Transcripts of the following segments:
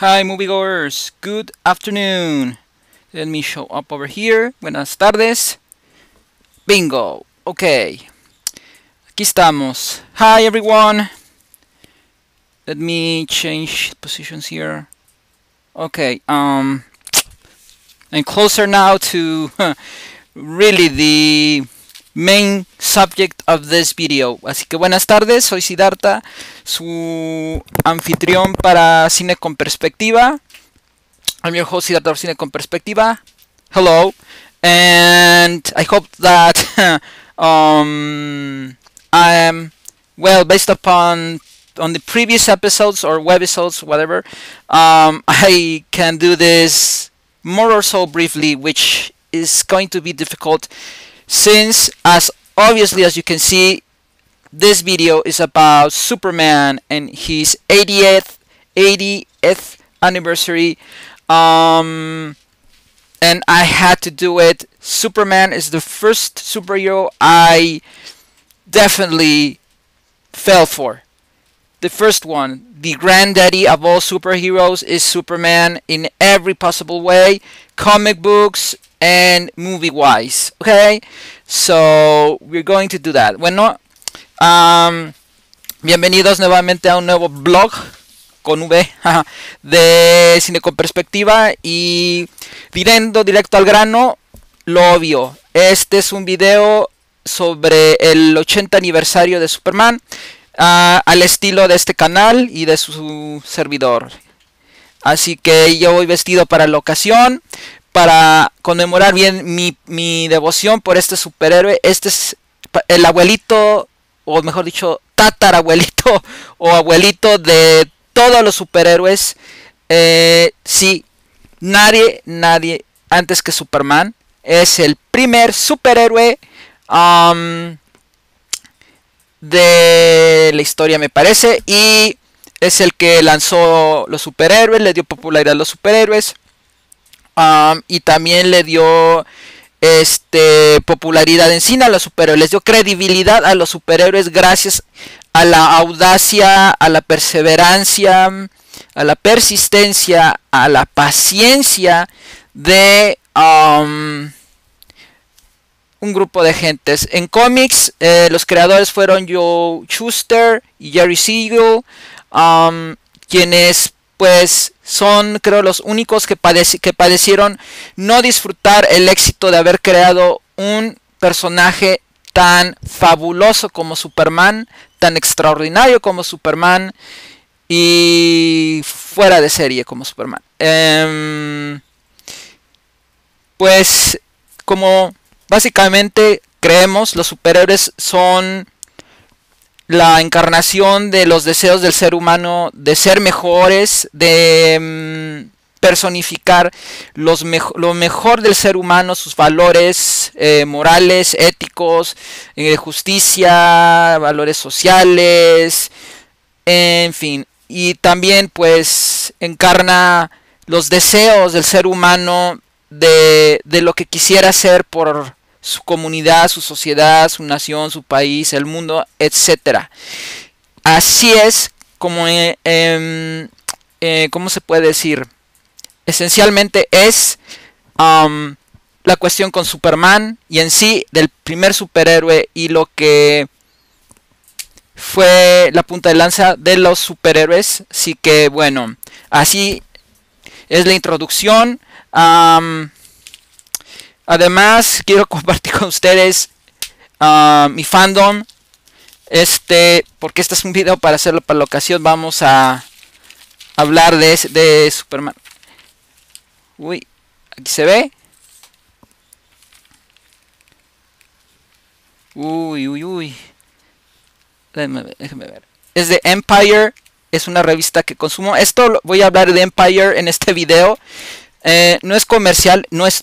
Hi moviegoers, good afternoon. Let me show up over here. Buenas tardes. Bingo. Ok. Aquí estamos. Hi everyone. Let me change positions here. Ok. I'm closer now to really the main subject of this video. Así que buenas tardes, soy Siddhartha, su anfitrión para Cine con Perspectiva. I'm your host, Siddhartha of Cine con Perspectiva. Hello, and I hope that I am well. Based upon the previous episodes or webisodes, whatever, I can do this more or so briefly, which is going to be difficult. Since, as obviously as you can see, this video is about Superman and his 80th anniversary, and I had to do it. Superman is the first superhero I definitely fell for. The first one, the granddaddy of all superheroes, is Superman in every possible way, comic books and movie-wise. Okay, so we're going to do that. Bueno, bienvenidos nuevamente a un nuevo blog con V de Cine con Perspectiva, y directo al grano, lo obvio. Este es un video sobre el 80 aniversario de Superman, al estilo de este canal y de su servidor. Así que yo voy vestido para la ocasión, para conmemorar bien mi devoción por este superhéroe. Este es el abuelito, o mejor dicho, tatarabuelito o abuelito de todos los superhéroes. Sí, nadie antes que Superman es el primer superhéroe de la historia, me parece, y es el que lanzó los superhéroes, le dio popularidad a los superhéroes. Y también le dio popularidad en cine a los superhéroes, les dio credibilidad a los superhéroes gracias a la audacia, a la perseverancia, a la persistencia, a la paciencia de un grupo de gentes. En cómics, los creadores fueron Joe Shuster y Jerry Siegel, quienes pues son, creo, los únicos que padecieron no disfrutar el éxito de haber creado un personaje tan fabuloso como Superman, tan extraordinario como Superman y fuera de serie como Superman. Pues como básicamente creemos, los superhéroes son la encarnación de los deseos del ser humano de ser mejores, de personificar lo mejor del ser humano, sus valores morales, éticos, justicia, valores sociales, en fin. Y también pues encarna los deseos del ser humano de lo que quisiera ser por su comunidad, su sociedad, su nación, su país, el mundo, etcétera. Así es como, ¿cómo se puede decir? Esencialmente es la cuestión con Superman y en sí del primer superhéroe y lo que fue la punta de lanza de los superhéroes. Así que bueno, así es la introducción. Además, quiero compartir con ustedes mi fandom, porque este es un video para hacerlo para la ocasión. Vamos a hablar de Superman. Uy, aquí se ve. Uy. Déjenme ver. Es de Empire, es una revista que consumo. Esto voy a hablar de Empire en este video. No es comercial, no es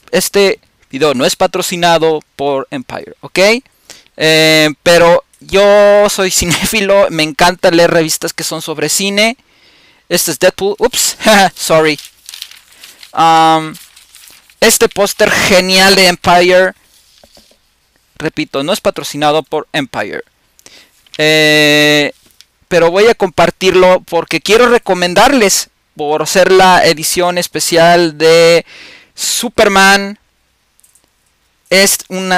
video no es patrocinado por Empire, ¿ok? Pero yo soy cinéfilo, me encanta leer revistas que son sobre cine. Este es Deadpool, ups, sorry. Este póster genial de Empire, repito, no es patrocinado por Empire. Pero voy a compartirlo porque quiero recomendarles por ser la edición especial de Superman. Es un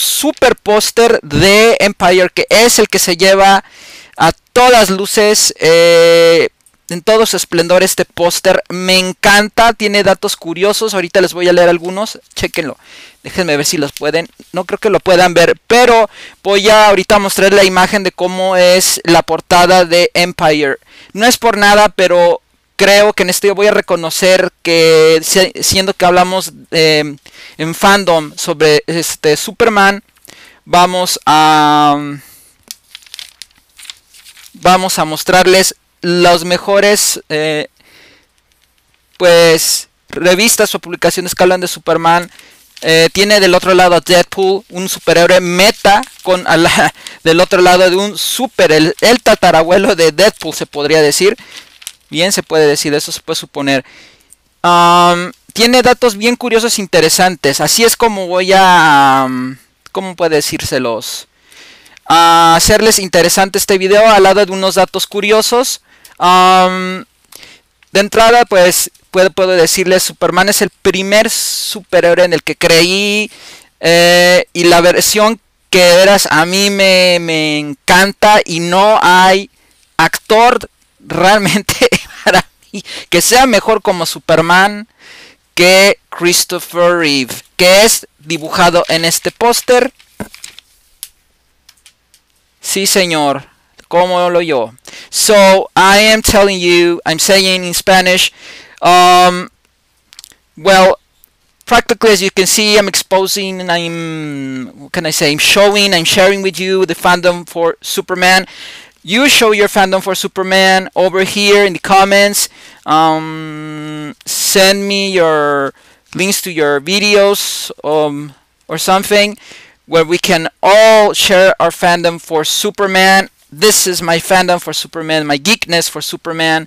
super póster de Empire, que es el que se lleva a todas luces, en todo su esplendor, este póster. Me encanta, tiene datos curiosos, ahorita les voy a leer algunos, chéquenlo. Déjenme ver si los pueden, no creo que lo puedan ver, pero voy a ahorita mostrar la imagen de cómo es la portada de Empire. No es por nada, pero creo que en este yo voy a reconocer que, siendo que hablamos en fandom sobre este Superman, vamos a mostrarles los mejores pues revistas o publicaciones que hablan de Superman. Tiene del otro lado a Deadpool, un superhéroe meta, con del otro lado de un super, el tatarabuelo de Deadpool, se podría decir. Bien, se puede decir, eso se puede suponer. Tiene datos bien curiosos e interesantes. Así es como voy a... ¿cómo puede decírselos? A hacerles interesante este video al lado de unos datos curiosos. De entrada, pues, puedo decirles, Superman es el primer superhéroe en el que creí. Y la versión que eras a mí me encanta, y no hay actor realmente para mí que sea mejor como Superman que Christopher Reeve, que es dibujado en este póster. Sí, señor, como lo yo. So, I am telling you, I'm saying in Spanish, well, practically as you can see, I'm exposing and I'm sharing with you the fandom for Superman. You show your fandom for Superman over here in the comments. Send me your links to your videos or something, where we can all share our fandom for Superman. This is my fandom for Superman, my geekness for Superman.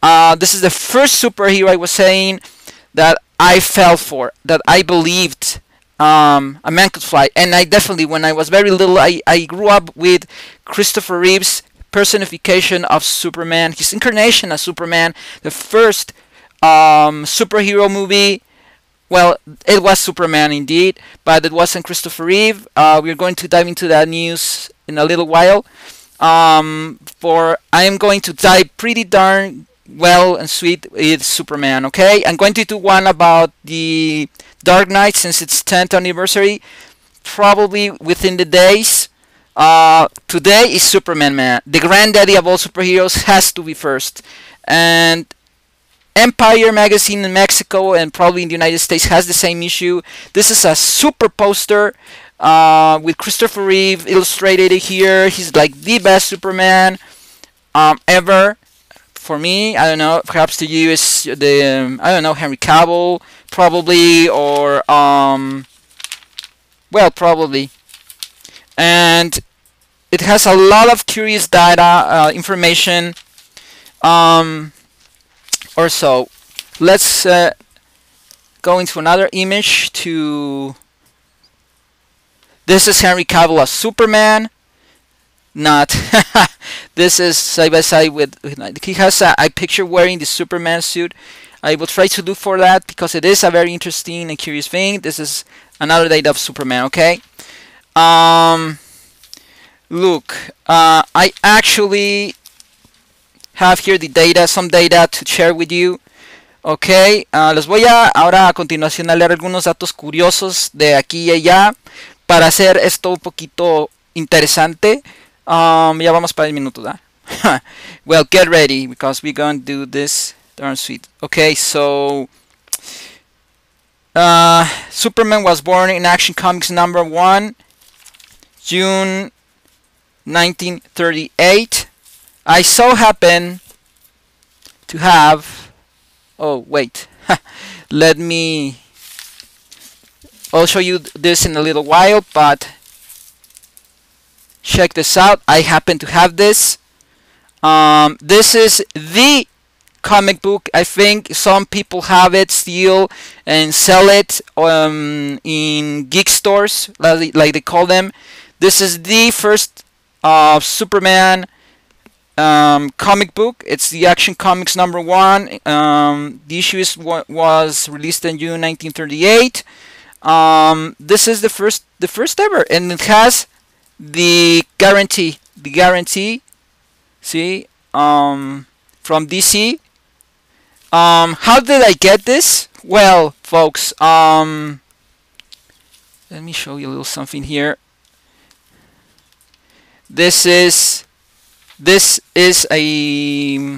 This is the first superhero I was saying that I fell for, that I believed a man could fly. And I definitely, when I was very little, I grew up with Christopher Reeve's personification of Superman, his incarnation as Superman. The first superhero movie, well, it was Superman indeed, but it wasn't Christopher Reeve. We're going to dive into that news in a little while. I am going to dive pretty darn well and sweet with Superman, okay? I'm going to do one about the Dark Knight, since its 10th anniversary, probably within the days. Today is Superman, man. The granddaddy of all superheroes has to be first. And Empire magazine in Mexico and probably in the United States has the same issue. This is a super poster with Christopher Reeve illustrated here. He's like the best Superman ever. For me, I don't know, perhaps to you is the, I don't know, Henry Cavill, probably, or, well, probably. And it has a lot of curious data, information, or so. Let's go into another image to, this is Henry Cavill as Superman. Not this is side by side with he has a picture wearing the Superman suit. I will try to look for that because it is a very interesting and curious thing. This is another date of Superman, okay? Look, I actually have here the data, some data to share with you. Okay, les voy a ahora a continuación a leer algunos datos curiosos de aquí y allá para hacer esto un poquito interesante. Ya vamos para el minuto, ¿eh? Well, get ready, because we're going to do this darn sweet. Okay, so... Superman was born in Action Comics number 1, June 1938. I so happen to have... oh, wait. Let me... I'll show you this in a little while, but... check this out. I happen to have this. This is the comic book. I think some people have it still and sell it in geek stores, like they call them. This is the first Superman comic book. It's the Action Comics #1. The issue is was released in June 1938. This is the first ever, and it has the guarantee. See, from DC. How did I get this? Well, folks, let me show you a little something here. This is a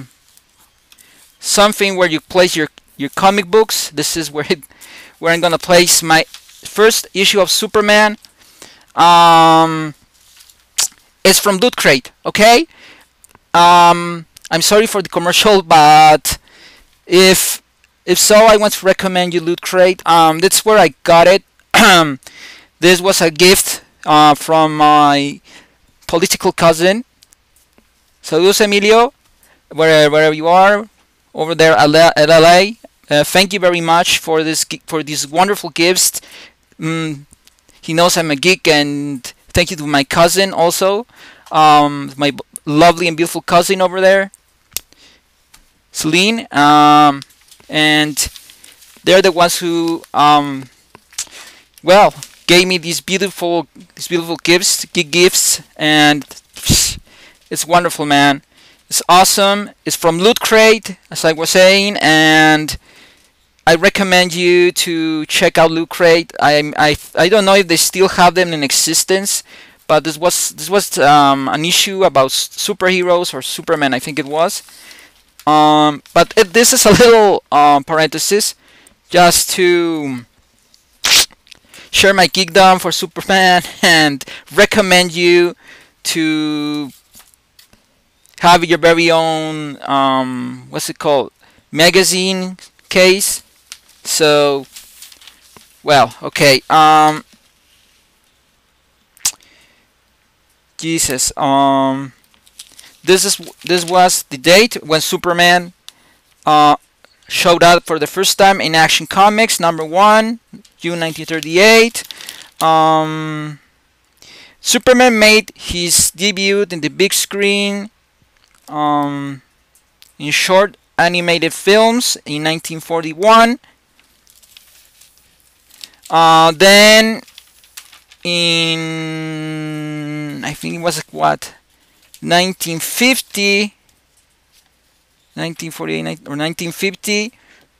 something where you place your comic books. This is where I'm gonna place my first issue of Superman. It's from Loot Crate, okay? I'm sorry for the commercial, but if so, I want to recommend you Loot Crate. That's where I got it. This was a gift from my political cousin. Saludos, Emilio, wherever you are, over there at LA. Thank you very much for these wonderful gifts. He knows I'm a geek, and thank you to my cousin also, my lovely and beautiful cousin over there, Celine. And they're the ones who, well, gave me these beautiful gifts, geek gifts, and it's wonderful, man. It's awesome. It's from Loot Crate, as I was saying, and I recommend you to check out Loot Crate. I don't know if they still have them in existence, but this was an issue about superheroes or Superman, I think it was. But this is a little parenthesis, just to share my geekdom for Superman and recommend you to have your very own what's it called, magazine case. So, well, okay, this was the date when Superman showed up for the first time in Action Comics #1, June 1938. Superman made his debut in the big screen in short animated films in 1941. Then in, I think it was what, 1950, 1948 or 1950,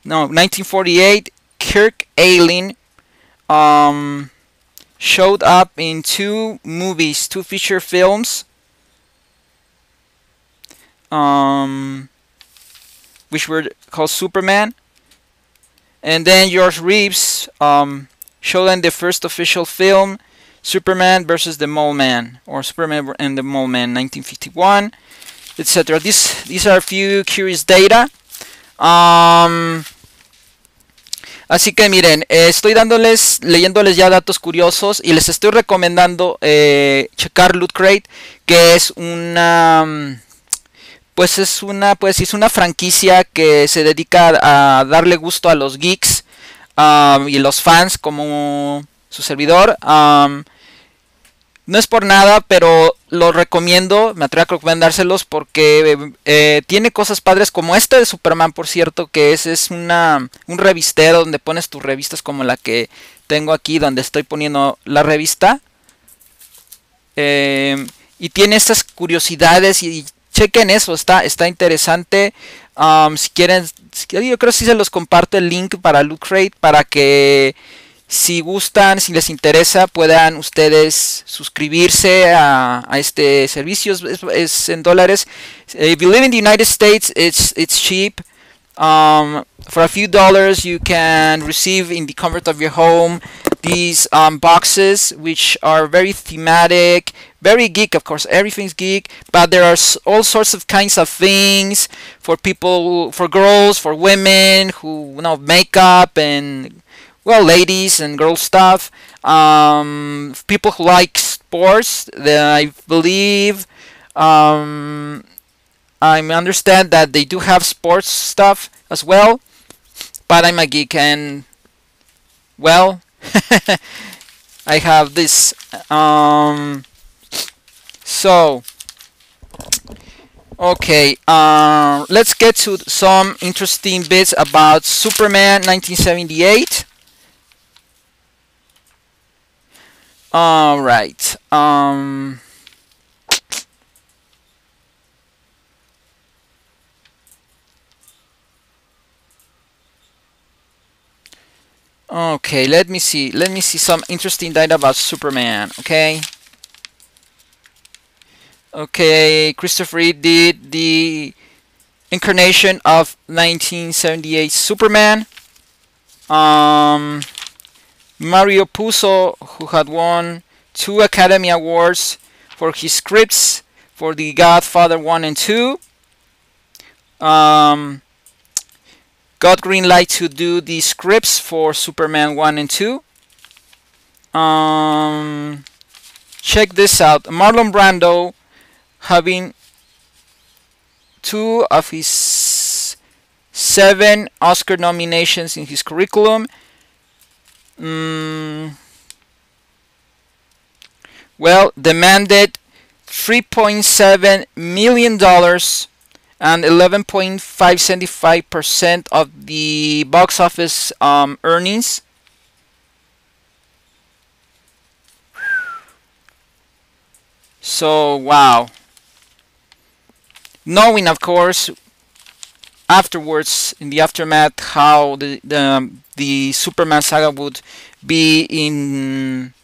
no, 1948, Kirk Alyn showed up in two feature films, which were called Superman. And then George Reeves showed in the first official film, Superman versus the Mole Man, or Superman and the Mole Man, 1951, etc. These are a few curious data. Así que miren, estoy leyéndoles ya datos curiosos, y les estoy recomendando checar Loot Crate, que es una franquicia que se dedica a darle gusto a los geeks y los fans como su servidor. No es por nada, pero lo recomiendo, me atrevo a recomendárselos porque tiene cosas padres como esta de Superman, por cierto, que es un revistero donde pones tus revistas, como la que tengo aquí donde estoy poniendo la revista. Y tiene estas curiosidades, y chequen eso, está interesante. Si quieren, yo creo que sí se los comparto el link para Loot Crate, para que si gustan, si les interesa, puedan ustedes suscribirse a este servicio. Es en dólares. If you live in the United States, it's cheap. For a few dollars, you can receive in the comfort of your home these boxes, which are very thematic, very geek. Of course, everything's geek, but there are all sorts of kinds of things for people, for girls, for women who, you know, makeup and, well, ladies and girl stuff. People who like sports, I believe. I understand that they do have sports stuff as well, but I'm a geek, and, well, I have this. So, Okay, let's get to some interesting bits about Superman 1978. All right. Okay, let me see. Let me see some interesting data about Superman, okay? Okay, Christopher Reeve did the incarnation of 1978 Superman. Mario Puzo, who had won 2 Academy Awards for his scripts for The Godfather 1 and 2. Got green light to do the scripts for Superman 1 and 2. Check this out. Marlon Brando, having 2 of his 7 Oscar nominations in his curriculum. Well, demanded $3.7 million. And 11.575% of the box office earnings. So, wow. Knowing, of course, afterwards, in the aftermath, how the Superman saga would be in...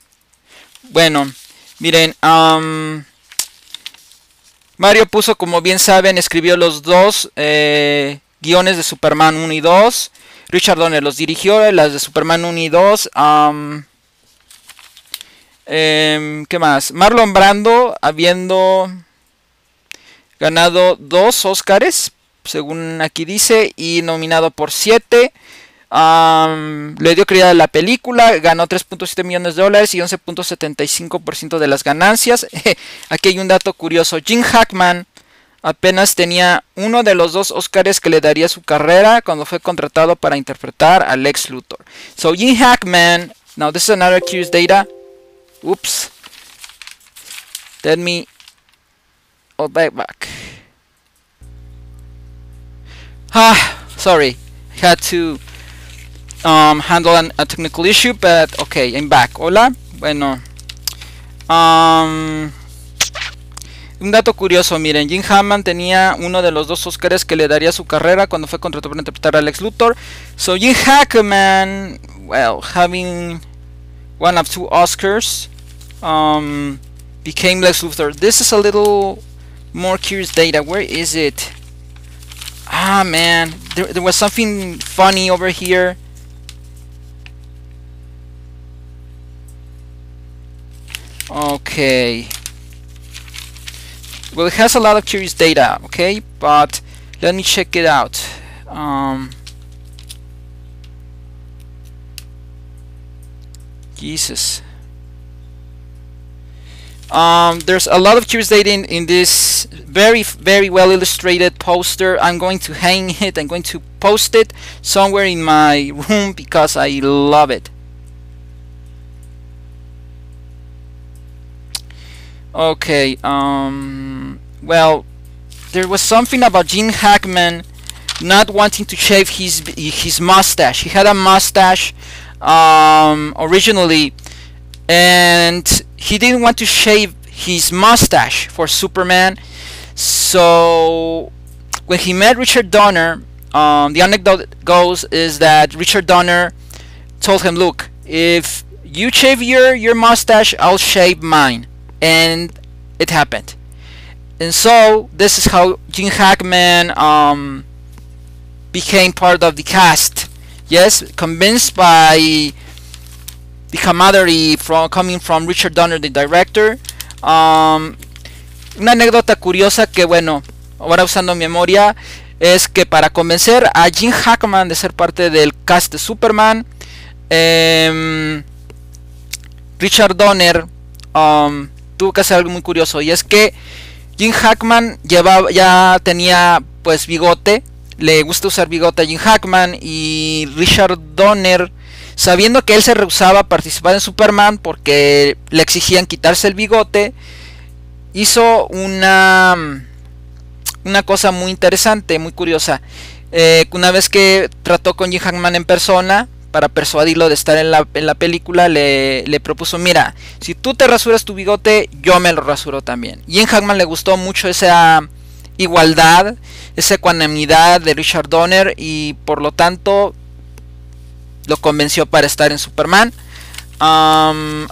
Bueno, miren, Mario Puzo, como bien saben, escribió los 2 guiones de Superman 1 y 2. Richard Donner los dirigió, las de Superman 1 y 2. ¿Qué más? Marlon Brando, habiendo ganado 2 Óscares, según aquí dice, y nominado por 7. Le dio credibilidad a la película, ganó $3.7 millones y 11.75% de las ganancias. Aquí hay un dato curioso. Gene Hackman apenas tenía uno de los 2 Óscares que le daría su carrera cuando fue contratado para interpretar a Lex Luthor. So Gene Hackman, now this is another curious data. Oops. Let me go back. Sorry. I had to handle a technical issue, but okay, I'm back. Hola, bueno, un dato curioso, miren, Gene Hackman tenía uno de los 2 Óscares que le daría su carrera cuando fue contratado para interpretar a Lex Luthor. So Gene Hackman, well, having 1 of 2 Oscars, became Lex Luthor. This is a little more curious data. Where is it? Ah, man, there was something funny over here. Okay, well, it has a lot of curious data, okay, but let me check it out. Jesus. There's a lot of curious data in this very, very well illustrated poster. I'm going to hang it, I'm going to post it somewhere in my room because I love it. Okay, well, there was something about Gene Hackman not wanting to shave his mustache. He had a mustache originally, and he didn't want to shave his mustache for Superman. So when he met Richard Donner, the anecdote goes is that Richard Donner told him, look, if you shave your mustache, I'll shave mine. And it happened. And so this is how Gene Hackman became part of the cast. Yes, convinced by the camaraderie coming from Richard Donner, the director. Una anécdota curiosa que, bueno, ahora usando mi memoria, es que para convencer a Gene Hackman de ser parte del cast de Superman, Richard Donner tuvo que hacer algo muy curioso, y es que Gene Hackman ya tenía pues bigote, le gusta usar bigote a Gene Hackman, y Richard Donner, sabiendo que él se rehusaba a participar en Superman porque le exigían quitarse el bigote, hizo una una cosa muy interesante, muy curiosa. Una vez que trató con Gene Hackman en persona para persuadirlo de estar en la película, le propuso: mira, si tú te rasuras tu bigote, yo me lo rasuro también. Y a Gene Hackman le gustó mucho esa igualdad, esa ecuanimidad de Richard Donner, y por lo tanto lo convenció para estar en Superman.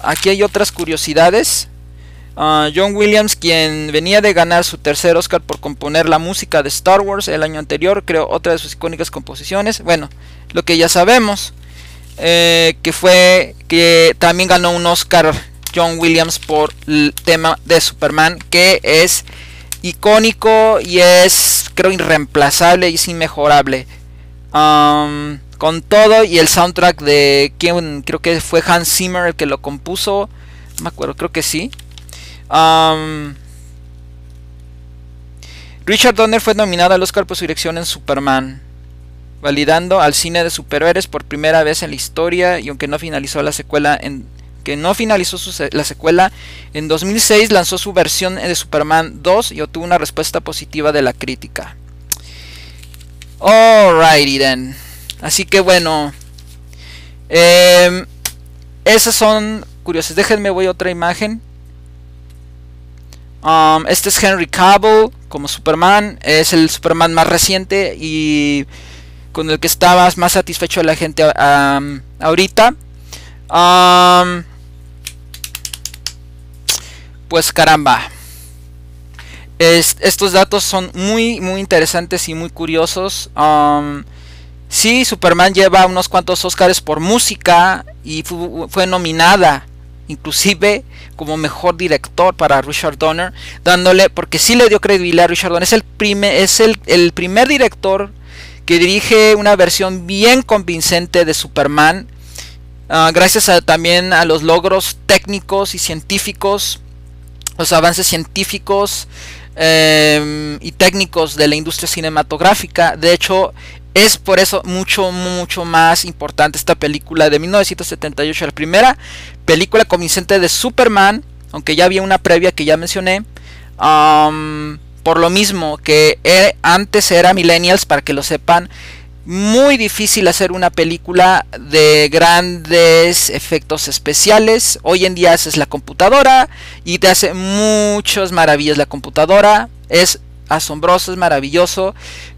Aquí hay otras curiosidades. John Williams, quien venía de ganar su tercer Oscar por componer la música de Star Wars el año anterior, creó otra de sus icónicas composiciones. Bueno, lo que ya sabemos, que también ganó un Oscar John Williams por el tema de Superman, que es icónico y es, creo, irreemplazable y es inmejorable. Con todo y el soundtrack de quien creo que fue Hans Zimmer el que lo compuso, no me acuerdo, creo que sí. Richard Donner fue nominado al Oscar por su dirección en Superman, validando al cine de superhéroes por primera vez en la historia. Y aunque no finalizó la secuela, en 2006 lanzó su versión de Superman 2 y obtuvo una respuesta positiva de la crítica. Alrighty then. Así que bueno, esas son curiosas. Déjenme voy a otra imagen. Este es Henry Cavill como Superman. Es el Superman más reciente y con el que estaba más satisfecho la gente ahorita. Pues caramba, estos datos son muy interesantes y muy curiosos. Sí, Superman lleva unos cuantos Oscars por música y fue nominada inclusive como mejor director para Richard Donner, dándole, porque sí le dio credibilidad a Richard Donner. Es el primer director que dirige una versión bien convincente de Superman, gracias también a los logros técnicos y científicos, los avances científicos y técnicos de la industria cinematográfica. De hecho, es por eso mucho más importante esta película de 1978, la primera película convincente de Superman, aunque ya había una previa que ya mencioné, por lo mismo que antes era millennials, para que lo sepan, muy difícil hacer una película de grandes efectos especiales. Hoy en día haces la computadora y te hace muchas maravillas la computadora, es asombroso, es maravilloso.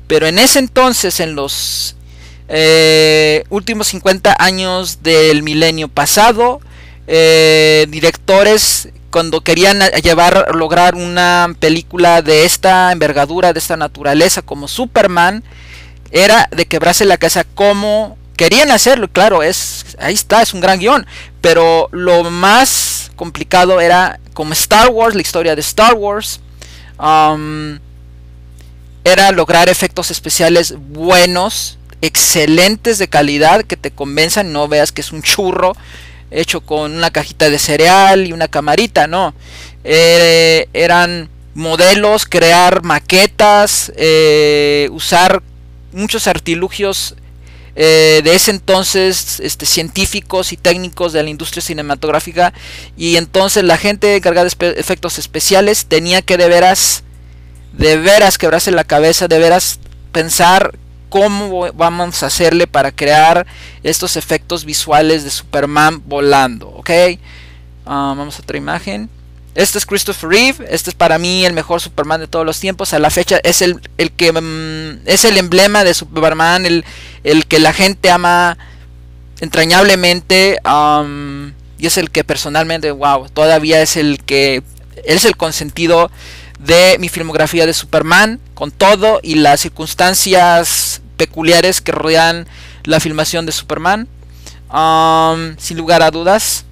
Pero en ese entonces, en los últimos 50 años del milenio pasado, directores, cuando querían lograr una película de esta envergadura, de esta naturaleza como Superman, era de quebrarse la casa como querían hacerlo. Claro, ahí está, es un gran guión, pero lo más complicado era como Star Wars, la historia de Star Wars. Era lograr efectos especiales buenos, excelentes, de calidad, que te convenzan, no veas que es un churro hecho con una cajita de cereal y una camarita, no. Eran modelos, crear maquetas, usar muchos artilugios de ese entonces, científicos y técnicos de la industria cinematográfica. Y entonces la gente encargada de efectos especiales tenía que de veras quebrarse la cabeza, de veras pensar cómo vamos a hacerle para crear estos efectos visuales de Superman volando, ¿ok? Vamos a otra imagen. Este es Christopher Reeve. Este es para mí el mejor Superman de todos los tiempos. A la fecha es el que es el emblema de Superman, el que la gente ama entrañablemente, y es el que personalmente, wow, todavía es el consentido de mi filmografía de Superman, con todo y las circunstancias peculiares que rodean la filmación de Superman, sin lugar a dudas.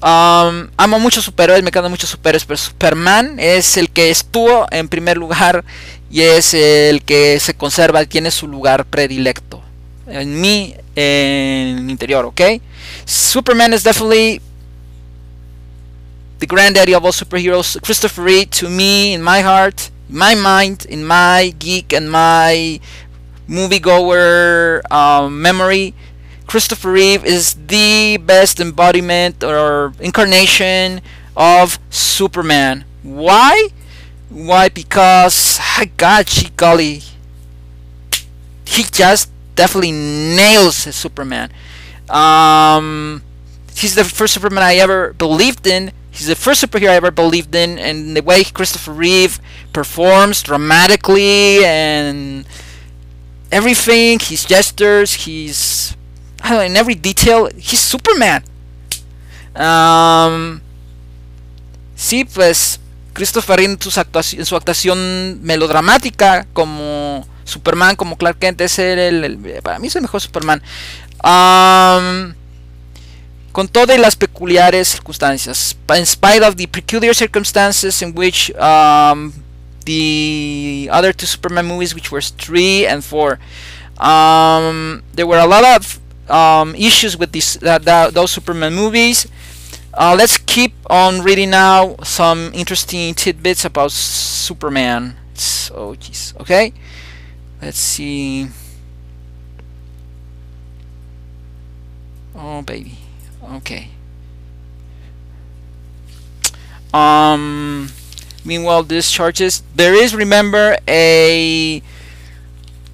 Amo muchos superhéroes, me encantan muchos superhéroes, pero Superman es el que estuvo en primer lugar y es el que se conserva, tiene su lugar predilecto en mí, en mi interior, ¿ok? Superman is definitely the granddaddy of all superheroes. Christopher Reeve, to me, in my heart, my mind, in my geek and my moviegoer memory, Christopher Reeve is the best embodiment or incarnation of Superman. Why? Why? Because, God, golly, he just definitely nails Superman. He's the first Superman I ever believed in. He's the first superhero I ever believed in, and the way Christopher Reeve performs dramatically and everything, his gestures, his, I don't know, in every detail, he's Superman. Sí, pues Christopher Reeve en su actuación melodramática como Superman, como Clark Kent, es para mí es el mejor Superman. Con todas las peculiares circunstancias, in spite of the peculiar circumstances in which the other two Superman movies, which were 3 and 4, there were a lot of issues with those Superman movies. Let's keep on reading now some interesting tidbits about Superman. Oh, jeez. Okay, let's see. Oh, baby. Okay. Meanwhile, discharges. There is, remember, a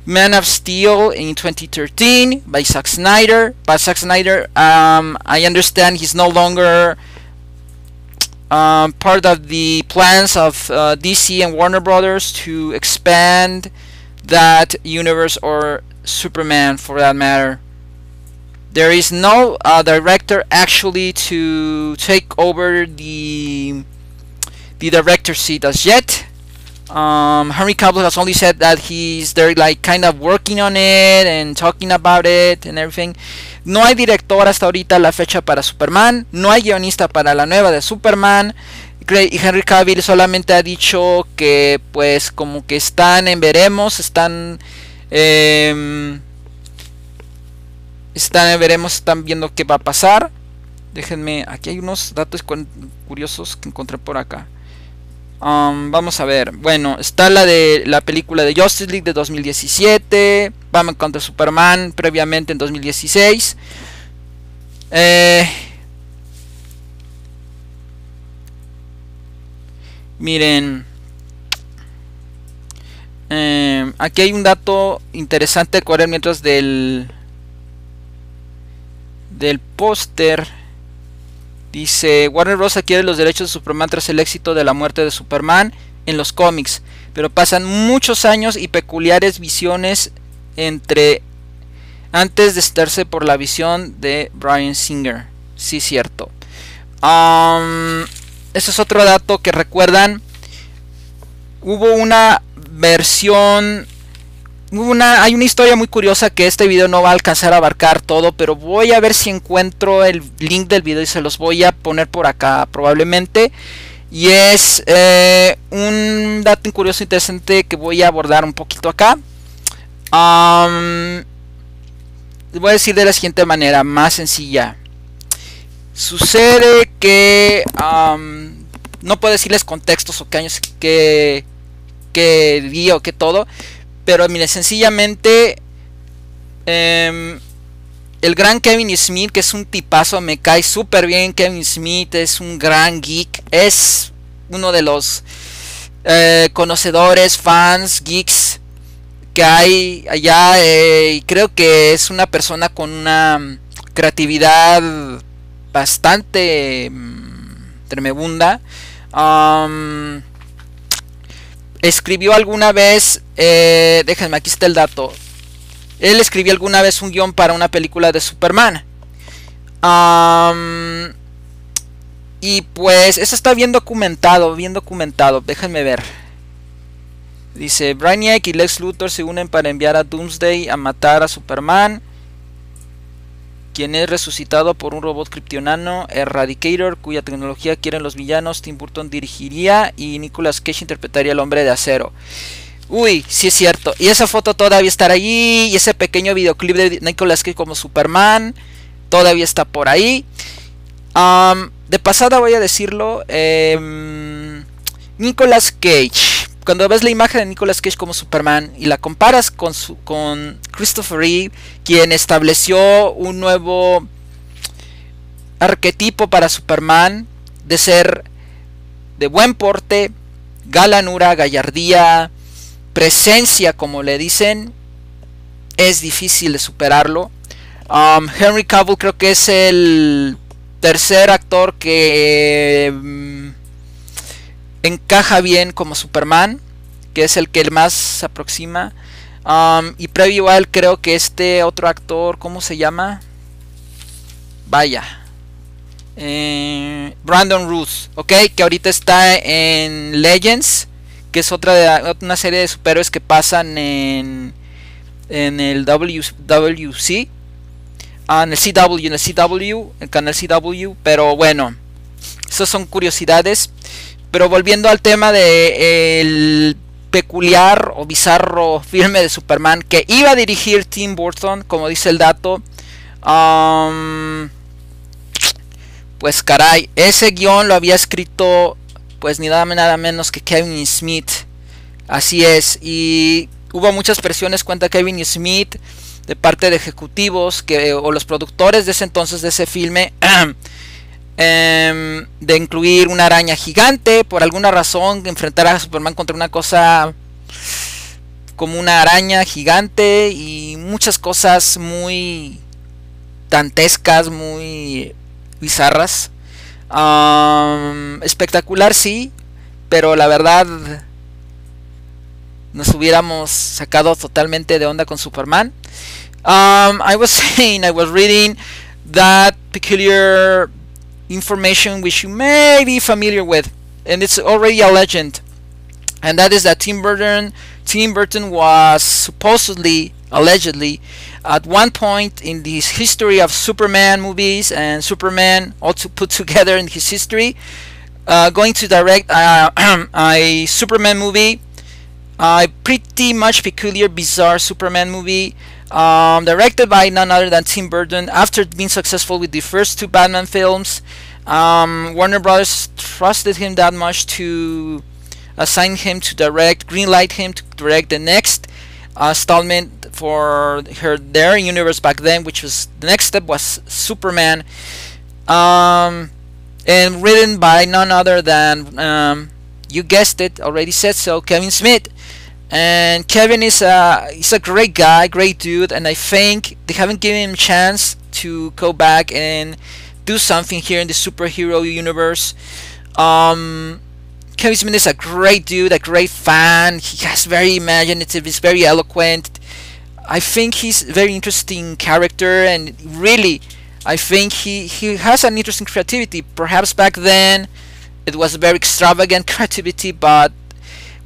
Man of Steel in 2013 by Zack Snyder. I understand he's no longer part of the plans of DC and Warner Brothers to expand that universe, or Superman for that matter. There is no director actually to take over the director seat as yet. Henry Cavill has only said that he's there, like, kind of working on it and talking about it and everything. No hay director hasta ahorita la fecha para Superman. No hay guionista para la nueva de Superman. Y Henry Cavill solamente ha dicho que, pues, como que están en veremos, están viendo qué va a pasar. Déjenme, aquí hay unos datos curiosos que encontré por acá. Vamos a ver. Bueno, está la de la película de Justice League de 2017, Batman contra Superman previamente en 2016. Miren, aquí hay un dato interesante de correr mientras del póster. Dice: Warner Bros. Adquiere los derechos de Superman tras el éxito de la muerte de Superman en los cómics, pero pasan muchos años y peculiares visiones antes de estarse por la visión de Bryan Singer. Sí, cierto. Eso es otro dato que recuerdan. Hubo una versión. Hay una historia muy curiosa que este video no va a alcanzar a abarcar todo, pero voy a ver si encuentro el link del video y se los voy a poner por acá probablemente. Y es un dato curioso interesante que voy a abordar un poquito acá. Les voy a decir de la siguiente manera, más sencilla. Sucede que no puedo decirles contextos o qué años, qué día o qué todo. Pero mire, sencillamente el gran Kevin Smith, que es un tipazo, me cae súper bien. Kevin Smith es un gran geek, es uno de los conocedores, fans, geeks que hay allá. Y creo que es una persona con una creatividad bastante tremebunda. Escribió alguna vez, déjenme, aquí está el dato. Él escribió alguna vez un guión para una película de Superman. Y pues eso está bien documentado, bien documentado. Déjenme ver. Dice: Brainiac y Lex Luthor se unen para enviar a Doomsday a matar a Superman, quien es resucitado por un robot kryptoniano, Eradicator, cuya tecnología quieren los villanos. Tim Burton dirigiría y Nicolas Cage interpretaría al Hombre de Acero. Uy, sí es cierto. Y esa foto todavía estará allí. Y ese pequeño videoclip de Nicolas Cage como Superman todavía está por ahí. De pasada voy a decirlo. Nicolas Cage. Cuando ves la imagen de Nicolas Cage como Superman y la comparas con Christopher Reeve, quien estableció un nuevo arquetipo para Superman de ser de buen porte, galanura, gallardía, presencia, como le dicen, es difícil de superarlo. Henry Cavill creo que es el tercer actor que encaja bien como Superman, que es el que más se aproxima. Y previo a él creo que este otro actor, ¿cómo se llama? Brandon Routh, ok, que ahorita está en Legends, que es otra de una serie de superhéroes que pasan en el WC, en el CW, el canal CW. Pero bueno, esas son curiosidades. Pero volviendo al tema de el peculiar o bizarro filme de Superman que iba a dirigir Tim Burton, como dice el dato, pues caray, ese guión lo había escrito pues ni nada menos que Kevin Smith. Así es, y hubo muchas presiones contra Kevin Smith de parte de ejecutivos que, o los productores de ese entonces de ese filme, de incluir una araña gigante. Por alguna razón, enfrentar a Superman contra una cosa como una araña gigante, y muchas cosas muy dantescas, muy bizarras. Espectacular, sí, pero la verdad nos hubiéramos sacado totalmente de onda con Superman. I was reading that peculiar information which you may be familiar with, and it's already a legend, and that is that Tim Burton was allegedly at one point in the history of Superman movies and Superman all to put together in his history, going to direct a Superman movie, a pretty much peculiar, bizarre Superman movie, directed by none other than Tim Burton. After being successful with the first two Batman films, Warner Brothers trusted him that much to assign him to direct, greenlight him to direct the next installment for their universe back then, which was the next step was Superman, and written by none other than, you guessed it, already said so, Kevin Smith. And Kevin is a great guy, great dude, and I think they haven't given him a chance to go back and do something here in the superhero universe. Kevin Smith is a great dude, a great fan. He has very imaginative, he's very eloquent. I think he's a very interesting character, and really, I think he has an interesting creativity. Perhaps back then it was a very extravagant creativity, but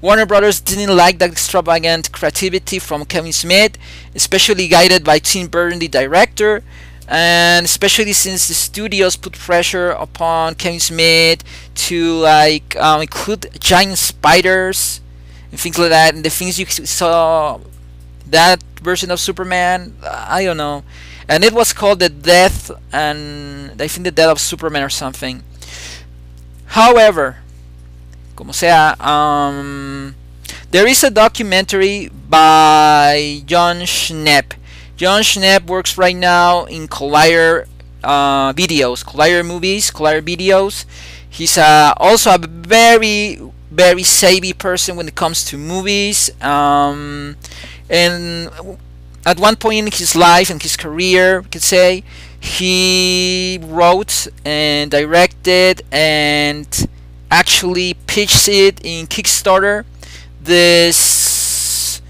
Warner Brothers didn't like that extravagant creativity from Kevin Smith, especially guided by Tim Burton, the director, and especially since the studios put pressure upon Kevin Smith to like include giant spiders and things like that, and the things you saw that version of Superman, I don't know, and it was called the death, and I think the death of Superman or something. However, como sea, there is a documentary by Jon Schnepp. Jon Schnepp works right now in Collider videos, Collider movies, Collider videos. He's also a very savvy person when it comes to movies. And at one point in his life and his career, we could say, he wrote and directed and actually pitched it in Kickstarter, this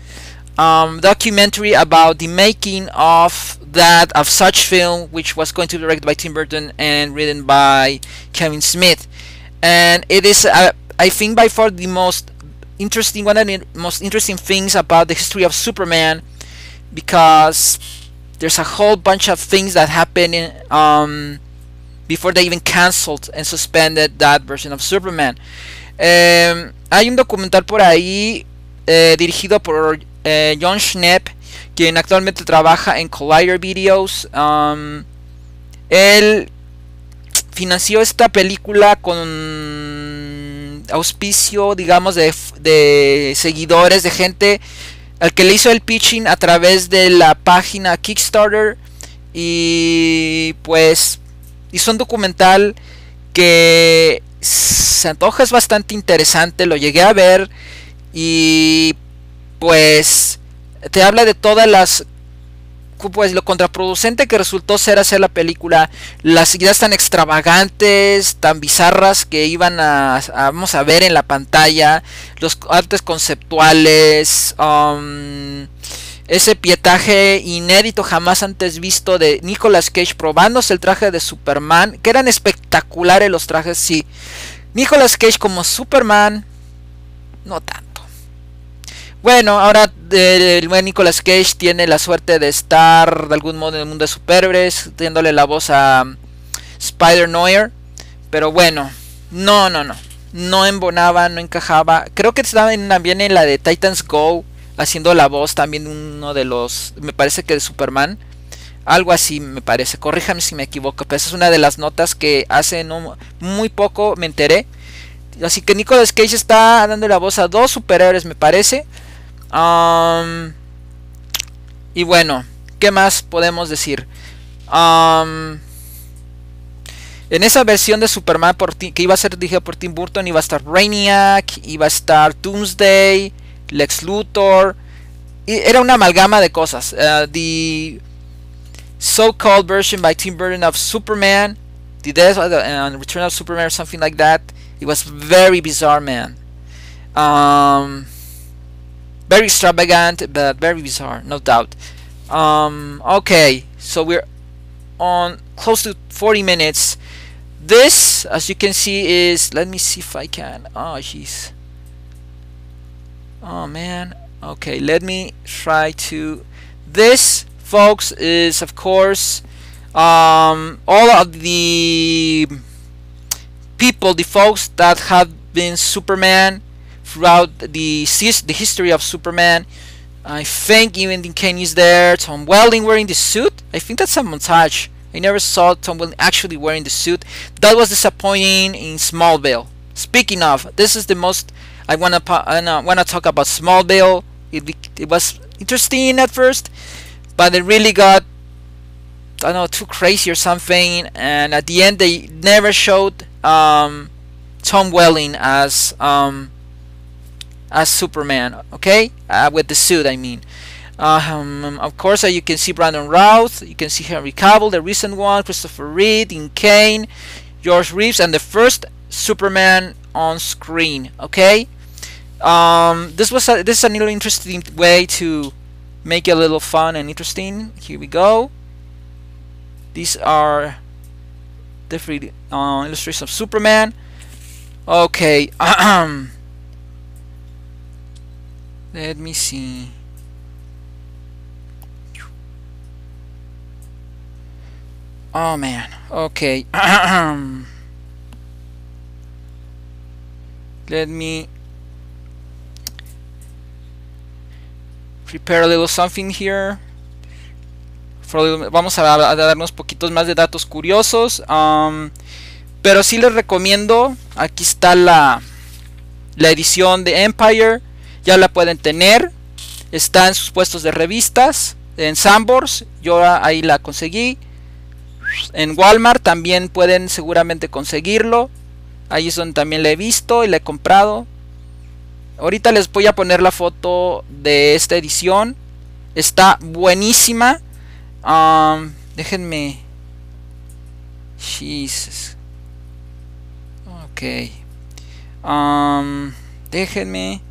documentary about the making of that of such film, which was going to be directed by Tim Burton and written by Kevin Smith. And it is I think by far the most interesting, one of the most interesting things about the history of Superman, because there's a whole bunch of things that happen in before they even cancelled and suspended that version of Superman. Hay un documental por ahí dirigido por Jon Schnepp, quien actualmente trabaja en Collider Videos. Él financió esta película con auspicio, digamos, de seguidores, de gente al que le hizo el pitching a través de la página Kickstarter, y pues hizo un documental que se antoja, es bastante interesante, lo llegué a ver y pues te habla de todas las, pues lo contraproducente que resultó ser hacer la película, las ideas tan extravagantes, tan bizarras que iban vamos a ver en la pantalla, los artes conceptuales, ese pietaje inédito jamás antes visto de Nicolas Cage probándose el traje de Superman, que eran espectaculares los trajes, sí. Nicolas Cage como Superman, no tanto. Bueno, ahora el buen Nicolas Cage tiene la suerte de estar de algún modo en el mundo de superhéroes, dándole la voz a Spider-Noir, pero bueno, no embonaba, no encajaba. Creo que estaba también en la de Titans Go, haciendo la voz también uno de los, me parece que de Superman, algo así me parece, corríjame si me equivoco, pero esa es una de las notas que hace muy poco me enteré. Así que Nicolas Cage está dando la voz a dos superhéroes me parece. Y bueno, ¿qué más podemos decir? En esa versión de Superman que iba a ser dirigida por Tim Burton, iba a estar Brainiac, iba a estar Doomsday, Lex Luthor, y era una amalgama de cosas. The so-called version by Tim Burton of Superman, The Death and Return of Superman, or something like that. It was very bizarre, man. Very extravagant, but very bizarre, no doubt. Okay, so we're on close to 40 minutes. This, as you can see, is, let me see if I can. Oh, jeez. Oh man, okay, let me try to, this folks is of course all of the people, the folks that have been Superman throughout the history of Superman. I think even Dean Cain's there, Tom Welling wearing the suit, I think that's a montage, I never saw Tom Welling actually wearing the suit. That was disappointing in Smallville. Speaking of, this is the most I wanna talk about Smallville. It was interesting at first, but it really got, I don't know, too crazy or something. And at the end, they never showed Tom Welling as Superman. Okay, with the suit, I mean. Of course, you can see Brandon Routh, you can see Henry Cavill, the recent one, Christopher Reeve, Dean Cain, George Reeves, and the first Superman on screen. Okay. This is a little interesting way to make it a little fun and interesting. Here we go. These are different illustrations of Superman. Okay. Let me see. Oh man. Okay. Let me prepare a little something here. Vamos a darnos poquitos más de datos curiosos. Pero sí les recomiendo. Aquí está la edición de Empire. Ya la pueden tener. Está en sus puestos de revistas. En Sambors. Yo ahí la conseguí. En Walmart también pueden seguramente conseguirlo. Ahí es donde también la he visto y la he comprado. Ahorita les voy a poner la foto de esta edición. Está buenísima. Déjenme. Jesus. Ok. Déjenme.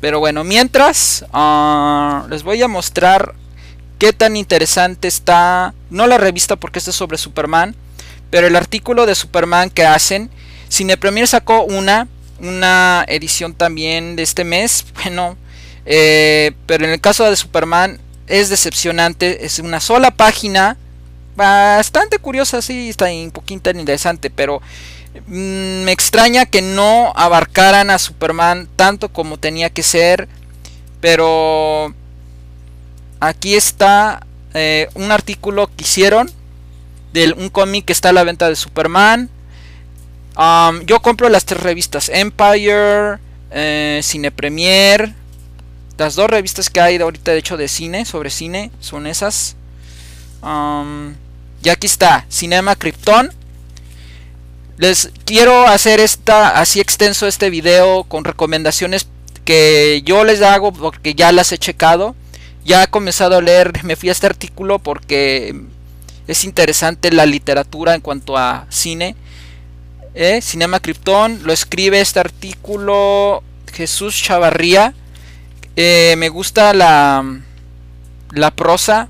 Pero bueno, mientras les voy a mostrar qué tan interesante está, no la revista porque esto es sobre Superman, pero el artículo de Superman que hacen. Cine Premier sacó una edición también de este mes, bueno, pero en el caso de Superman es decepcionante, es una sola página, bastante curiosa, sí, está un poquito interesante, pero me extraña que no abarcaran a Superman tanto como tenía que ser, pero aquí está un artículo que hicieron de un cómic que está a la venta de Superman. Yo compro las tres revistas, Empire, Cine Premier. Las dos revistas que hay ahorita de hecho de cine, sobre cine, son esas. Y aquí está, Cinema Krypton. Les quiero hacer así extenso este video con recomendaciones que yo les hago porque ya las he checado. Ya he comenzado a leer, me fui a este artículo porque es interesante la literatura en cuanto a cine. Cinema Krypton, lo escribe este artículo Jesús Chavarría. Me gusta la prosa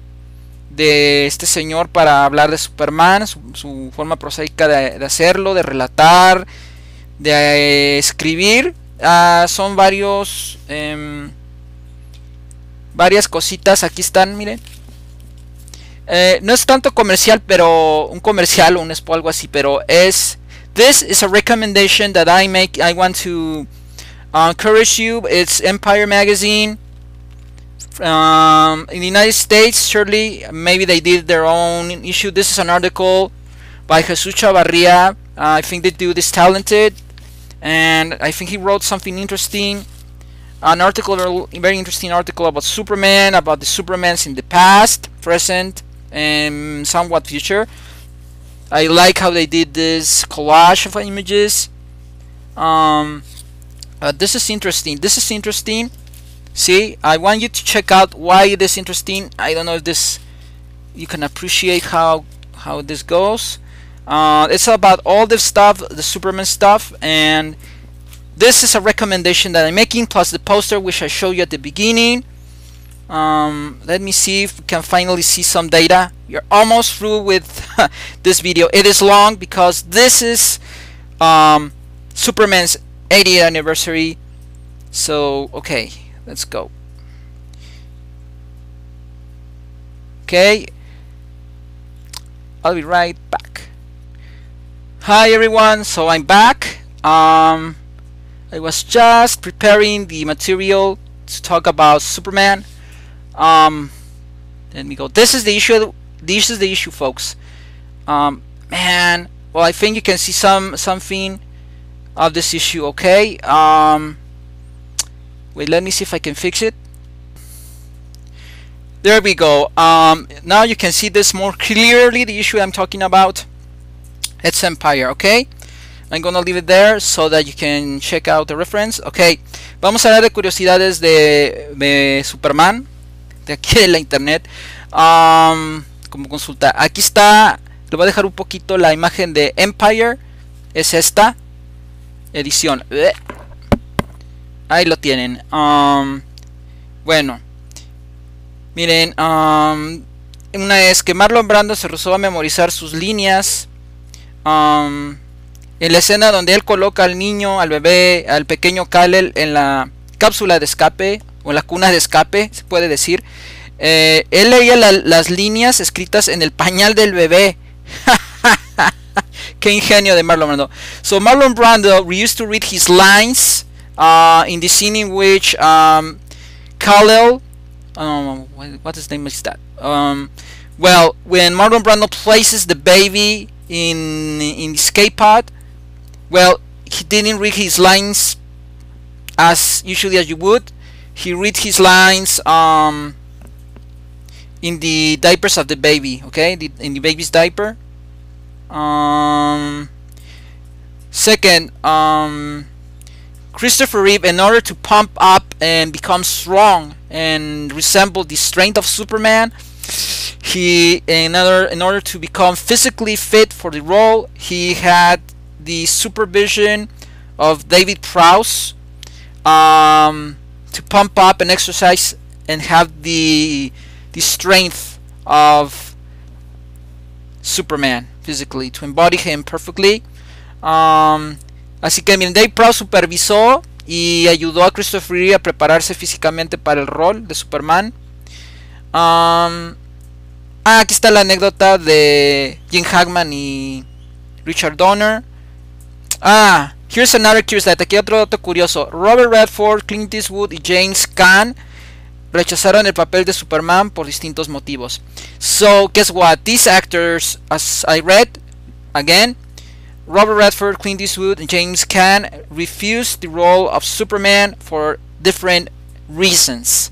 de este señor para hablar de Superman, su forma prosaica de hacerlo, de relatar, de escribir. Son varias cositas, aquí están, miren. No es tanto comercial, pero un comercial o un expo, algo así, pero es... This is a recommendation that I make. I want to encourage you. It's Empire magazine. In the United States, surely, maybe they did their own issue. This is an article by Jesus Chavarría. I think the dude is talented, and I think he wrote something interesting. An article, a very interesting article about Superman, about the Supermans in the past, present, and somewhat future. I like how they did this collage of images. This is interesting. This is interesting. See, I want you to check out why it is interesting. I don't know if this you can appreciate how this goes. It's about all the stuff, the Superman stuff, and this is a recommendation that I'm making, plus the poster which I showed you at the beginning. Let me see if we can finally see some data. You're almost through with this video. It is long because this is Superman's 80th anniversary. So, okay. Let's go. Okay, I'll be right back. Hi everyone, so I'm back. I was just preparing the material to talk about Superman. Let me go. This is the issue. This is the issue, folks. Man, well, I think you can see something of this issue. Okay. Wait, let me see if I can fix it. There we go. Now you can see this more clearly, the issue I'm talking about. It's Empire, okay? I'm gonna leave it there so that you can check out the reference. Okay, vamos a hablar de curiosidades de Superman, de aquí de la internet. Como consulta, aquí está, le voy a dejar un poquito la imagen de Empire. Es esta edición. Ahí lo tienen. Bueno, miren, una es que Marlon Brando se rehusó a memorizar sus líneas. En la escena donde él coloca al niño, al bebé, al pequeño Kal-El en la cápsula de escape, o en la cuna de escape, se puede decir. Él leía las líneas escritas en el pañal del bebé. Qué ingenio de Marlon Brando. So Marlon Brando used to read his lines in the scene in which Kal-El, what his name is that? Well, when Marlon Brando places the baby in the escape pod, well, he didn't read his lines as usually as you would. He read his lines in the diapers of the baby, okay, in the baby's diaper. Second, Christopher Reeve, in order to pump up and become strong and resemble the strength of Superman, in order to become physically fit for the role, he had the supervision of David Prowse to pump up and exercise and have the strength of Superman physically, to embody him perfectly. Así que miren, Dave Prowse supervisó y ayudó a Christopher Reeve a prepararse físicamente para el rol de Superman. Aquí está la anécdota de Gene Hackman y Richard Donner. Here's another curious fact. Aquí otro dato curioso. Robert Redford, Clint Eastwood y James Caan rechazaron el papel de Superman por distintos motivos. So, guess what? These actors, as I read again, Robert Redford, Clint Eastwood, and James Caan refused the role of Superman for different reasons.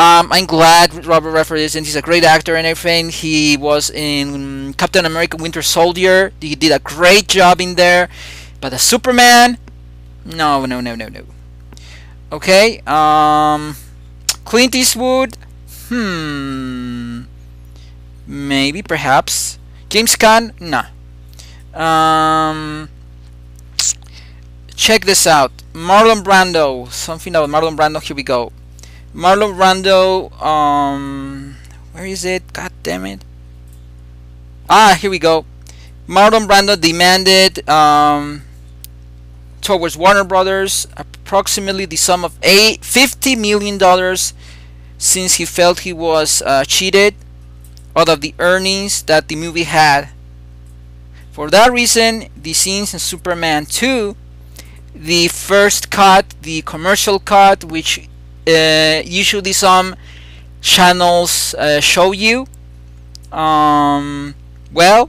I'm glad Robert Redford is, and he's a great actor and everything. He was in Captain America Winter Soldier. He did a great job in there. But as Superman, no. Okay, Clint Eastwood, maybe, perhaps. James Caan, nah. Check this out. Marlon Brando, something about Marlon Brando, here we go. Marlon Brando, where is it? God damn it. Ah, here we go. Marlon Brando demanded towards Warner Brothers approximately the sum of $50 million since he felt he was cheated out of the earnings that the movie had. For that reason, the scenes in Superman 2, the first cut, the commercial cut, which usually some channels show you, well,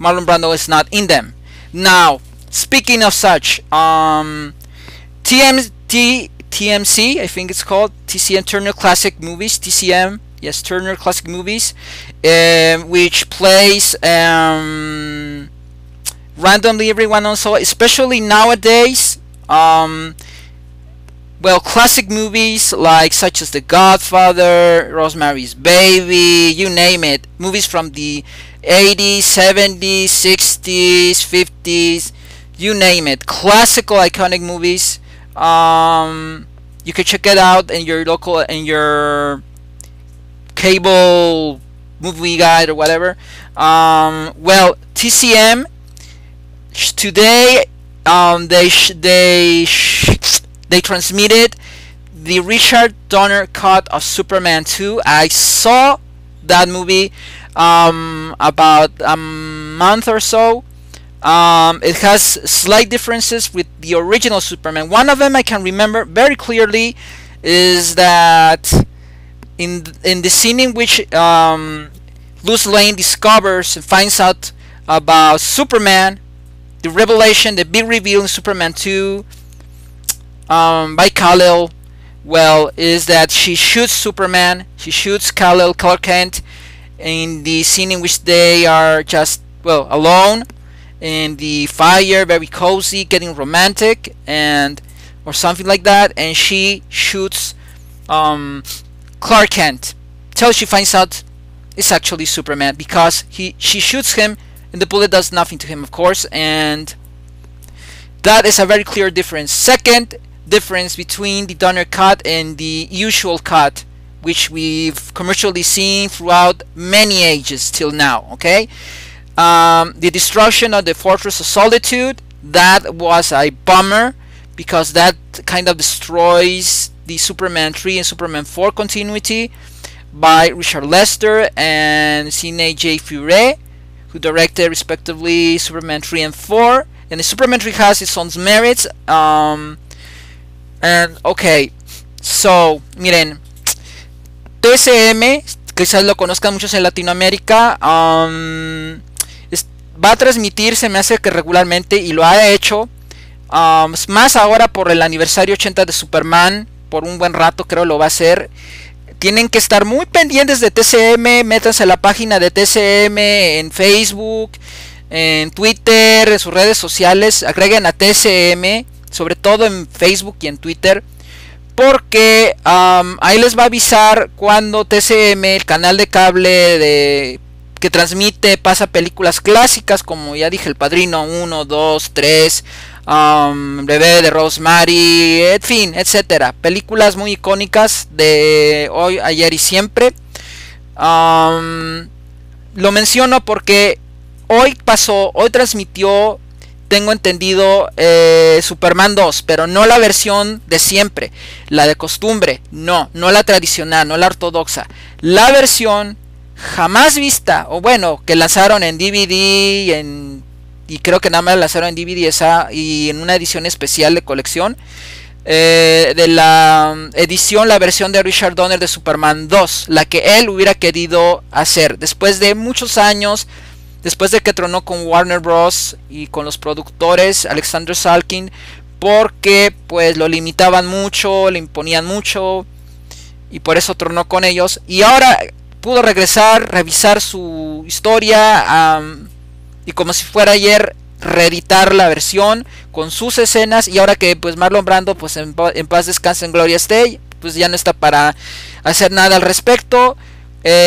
Marlon Brando is not in them. Now, speaking of such, TMC, I think it's called, TCM, Turner Classic Movies, TCM, yes, Turner Classic Movies, which plays randomly everyone also, especially nowadays, well, classic movies like such as The Godfather, Rosemary's Baby, you name it. Movies from the 80s, 70s, 60s, 50s, you name it. Classical, iconic movies. You can check it out in your local, in your cable movie guide or whatever. Well, TCM today, they transmitted the Richard Donner cut of Superman 2. I saw that movie about a month or so. It has slight differences with the original Superman. One of them I can remember very clearly is that in the scene in which Lois Lane discovers and finds out about Superman, the revelation, the big reveal in Superman 2, by Kal-El, well, is that she shoots Superman, she shoots Kal-El, Clark Kent, in the scene in which they are just, well, alone in the fire, very cozy, getting romantic, and or something like that, and she shoots Clark Kent till she finds out it's actually Superman, because she shoots him and the bullet does nothing to him, of course, and that is a very clear difference. Second difference between the Donner cut and the usual cut, which we've commercially seen throughout many ages till now, okay? The destruction of the Fortress of Solitude, that was a bummer, because that kind of destroys the Superman 3 and Superman 4 continuity, by Richard Lester and Cine J. Furet, who directed respectively Superman 3 and 4, and the Superman 3 has its own merits, and okay, so, miren, TCM, quizás lo conozcan muchos en Latinoamérica, va a transmitir, se me hace que regularmente, y lo ha hecho, más ahora por el aniversario 80 de Superman, por un buen rato creo lo va a hacer. Tienen que estar muy pendientes de TCM, métanse a la página de TCM en Facebook, en Twitter, en sus redes sociales, agreguen a TCM, sobre todo en Facebook y en Twitter, porque ahí les va a avisar cuando TCM, el canal de cable que transmite, pasa películas clásicas, como ya dije, El Padrino 1, 2, 3, Bebé de Rosemary, en fin, etcétera. Películas muy icónicas de hoy, ayer y siempre. Lo menciono porque hoy pasó, hoy transmitió, tengo entendido, Superman 2, pero no la versión de siempre, la de costumbre, no la tradicional, no la ortodoxa, la versión jamás vista, o bueno, que lanzaron en DVD, y creo que nada más lanzaron en DVD esa, y en una edición especial de colección, de la edición, la versión de Richard Donner de Superman 2, la que él hubiera querido hacer, después de muchos años, después de que tronó con Warner Bros. Y con los productores, Alexander Salkin, porque pues lo limitaban mucho, le imponían mucho, y por eso tornó con ellos. Y ahora pudo regresar, revisar su historia y como si fuera ayer reeditar la versión con sus escenas. Y ahora que pues Marlon Brando pues en paz descanse, en gloria esté, pues ya no está para hacer nada al respecto.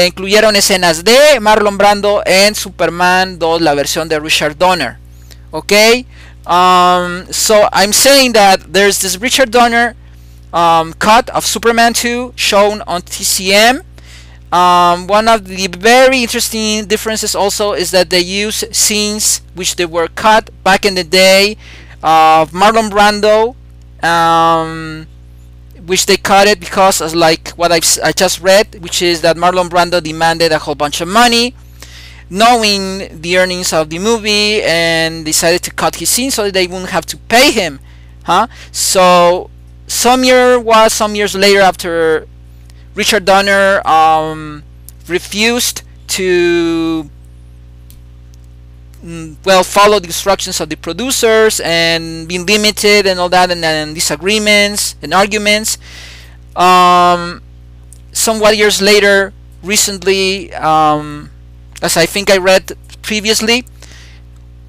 Incluyeron escenas de Marlon Brando en Superman 2, la versión de Richard Donner. Okay, so I'm saying that there's this Richard Donner cut of Superman 2 shown on TCM. One of the very interesting differences also is that they use scenes which they were cut back in the day of Marlon Brando, which they cut it because of like what I just read, which is that Marlon Brando demanded a whole bunch of money, knowing the earnings of the movie, and decided to cut his scene so that they wouldn't have to pay him, huh? So some years later, after Richard Donner refused to follow the instructions of the producers and being limited and all that, and disagreements and arguments, somewhat years later, recently, as I think I read previously,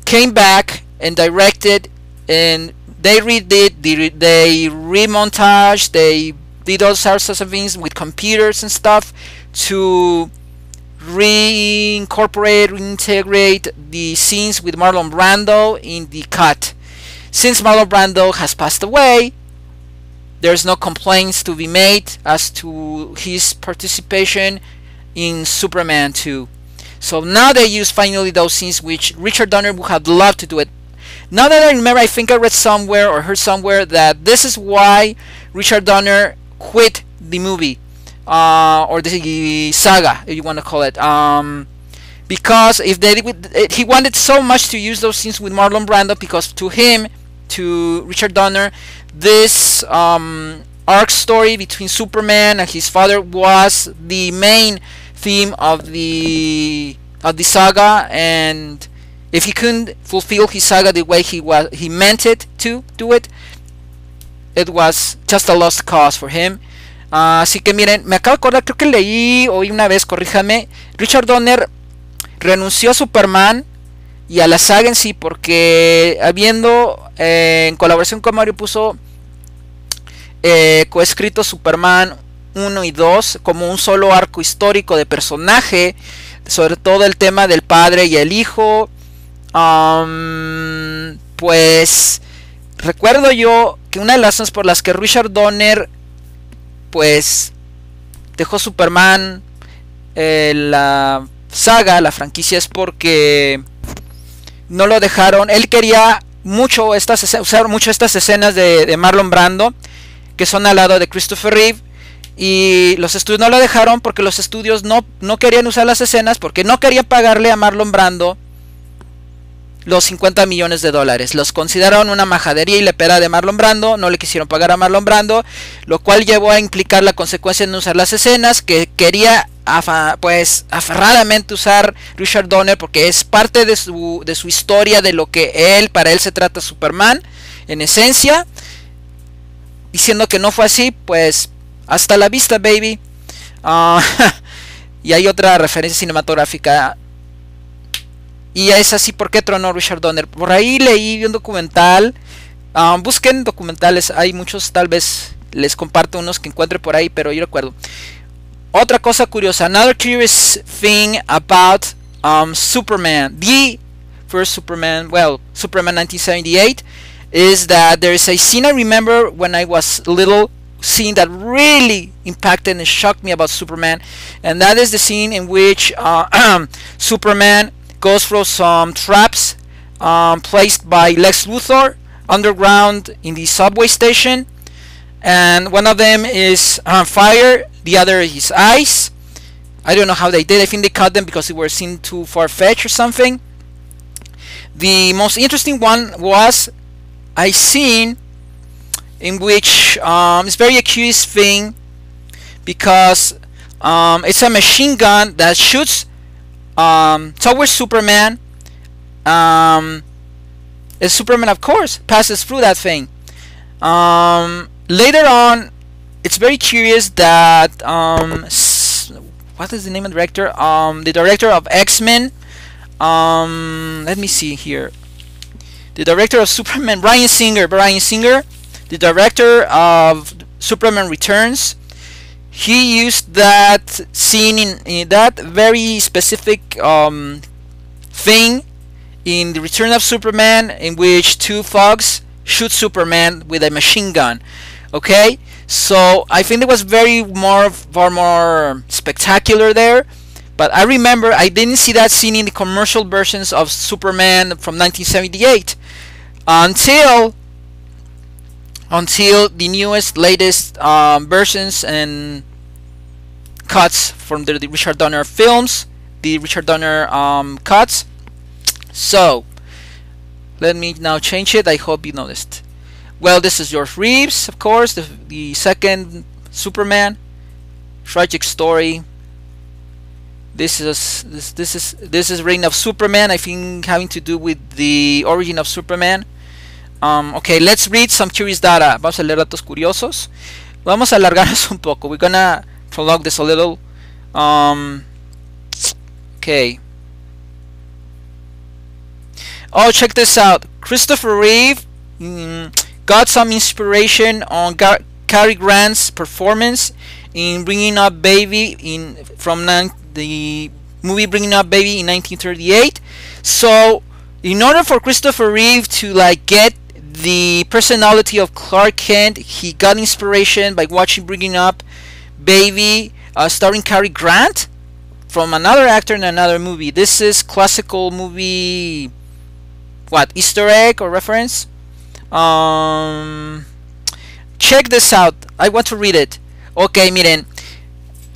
came back and directed, and they redid, they remontaged, they did all sorts of things with computers and stuff to reintegrate the scenes with Marlon Brando in the cut. Since Marlon Brando has passed away, there's no complaints to be made as to his participation in Superman 2. So now they use finally those scenes which Richard Donner would have loved to do it. Now that I remember, I think I read somewhere or heard somewhere that this is why Richard Donner quit the movie, or the saga, if you want to call it, because if they he wanted so much to use those scenes with Marlon Brando, because to him, to Richard Donner, this arc story between Superman and his father was the main theme of the saga, and if he couldn't fulfill his saga the way he meant it to do it, it was just a lost cause for him. Así que miren, me acabo de acordar, creo que leí hoy una vez, corríjame, Richard Donner renunció a Superman y a la saga en sí porque habiendo en colaboración con Mario Puzo coescrito Superman 1 y 2 como un solo arco histórico de personaje, sobre todo el tema del padre y el hijo. Pues recuerdo yo que una de las razones por las que Richard Donner pues dejó Superman, la saga, la franquicia, es porque no lo dejaron. Él quería mucho usar mucho estas escenas de Marlon Brando, que son al lado de Christopher Reeve, y los estudios no lo dejaron porque los estudios no querían usar las escenas porque no querían pagarle a Marlon Brando los 50 millones de dólares. Los consideraron una majadería y la pera de Marlon Brando. No le quisieron pagar a Marlon Brando, lo cual llevó a implicar la consecuencia de no usar las escenas que quería aferradamente usar Richard Donner, porque es parte de su historia, de lo que para él se trata Superman en esencia. Diciendo que no fue así, pues hasta la vista, baby. Y hay otra referencia cinematográfica. Y es así porque tronó Richard Donner. Por ahí leí un documental. Busquen documentales, hay muchos, tal vez les comparto unos que encuentre por ahí, pero yo recuerdo. Otra cosa curiosa, another curious thing about Superman, the first Superman, well, Superman 1978, is that there is a scene I remember when I was little, scene that really impacted and shocked me about Superman, and that is the scene in which Superman goes through some traps placed by Lex Luthor underground in the subway station, and one of them is fire, the other is ice. I don't know how they did. I think they cut them because they were seen too far-fetched or something. The most interesting one was a scene in which it's very accused thing because it's a machine gun that shoots towards Superman, and Superman of course passes through that thing. Later on it's very curious that what is the name of the director? The director of X-Men. Let me see here. The director of Superman, Bryan Singer. Bryan Singer, the director of Superman Returns. He used that scene in that very specific thing in the Return of Superman, in which two thugs shoot Superman with a machine gun. Okay, so I think it was far more spectacular there. But I remember I didn't see that scene in the commercial versions of Superman from 1978 until the newest, latest versions and cuts from the Richard Donner films, the Richard Donner cuts. So let me now change it. I hope you noticed. Well, this is George Reeves, of course, the second Superman, tragic story. This is Reign of Superman. I think having to do with the origin of Superman. Okay, let's read some curious data. Vamos a leer datos curiosos. Vamos a alargarnos un poco. We're gonna prolong this a little. Okay. Oh, check this out. Christopher Reeve got some inspiration on Cary Grant's performance in Bringing Up Baby from the movie Bringing Up Baby in 1938. So, in order for Christopher Reeve to get the personality of Clark Kent, he got inspiration by watching Bringing Up Baby, starring Cary Grant, from another actor in another movie. This is classical movie, what, Easter egg or reference? Check this out. I want to read it. Okay, miren.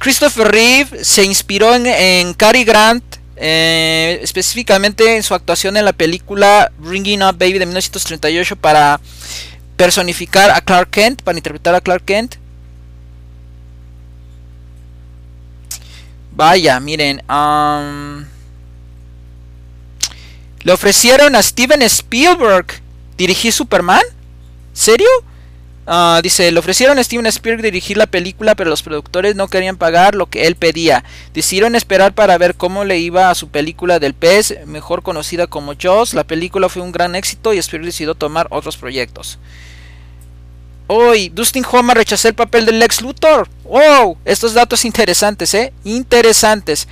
Christopher Reeve se inspiró en Cary Grant, específicamente en su actuación en la película Bringing Up Baby de 1938 para personificar a Clark Kent, para interpretar a Clark Kent. Vaya, miren. Le ofrecieron a Steven Spielberg dirigir Superman. ¿Serio? Dice, le ofrecieron a Steven Spielberg dirigir la película, pero los productores no querían pagar lo que él pedía. Decidieron esperar para ver cómo le iba a su película del pez, mejor conocida como Jaws. La película fue un gran éxito y Spielberg decidió tomar otros proyectos. Hoy, Dustin Hoffman rechazó el papel de Lex Luthor. ¡Wow! Estos datos interesantes, ¿eh? Interesantes.